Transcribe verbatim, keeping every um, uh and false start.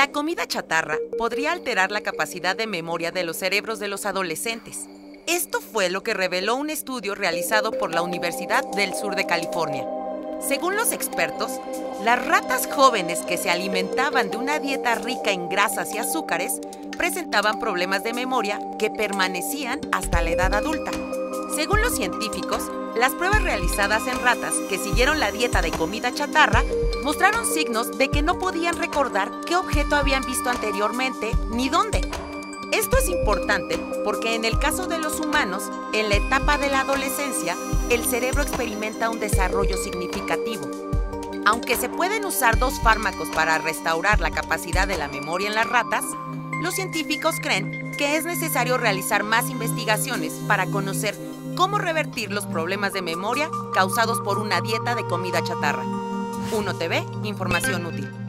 La comida chatarra podría alterar la capacidad de memoria de los cerebros de los adolescentes. Esto fue lo que reveló un estudio realizado por la Universidad del Sur de California. Según los expertos, las ratas jóvenes que se alimentaban de una dieta rica en grasas y azúcares presentaban problemas de memoria que permanecían hasta la edad adulta. Según los científicos, las pruebas realizadas en ratas que siguieron la dieta de comida chatarra mostraron signos de que no podían recordar qué objeto habían visto anteriormente ni dónde. Esto es importante porque en el caso de los humanos, en la etapa de la adolescencia, el cerebro experimenta un desarrollo significativo. Aunque se pueden usar dos fármacos para restaurar la capacidad de la memoria en las ratas, los científicos creen que es necesario realizar más investigaciones para conocer cómo revertir los problemas de memoria causados por una dieta de comida chatarra. Uno T V, información útil.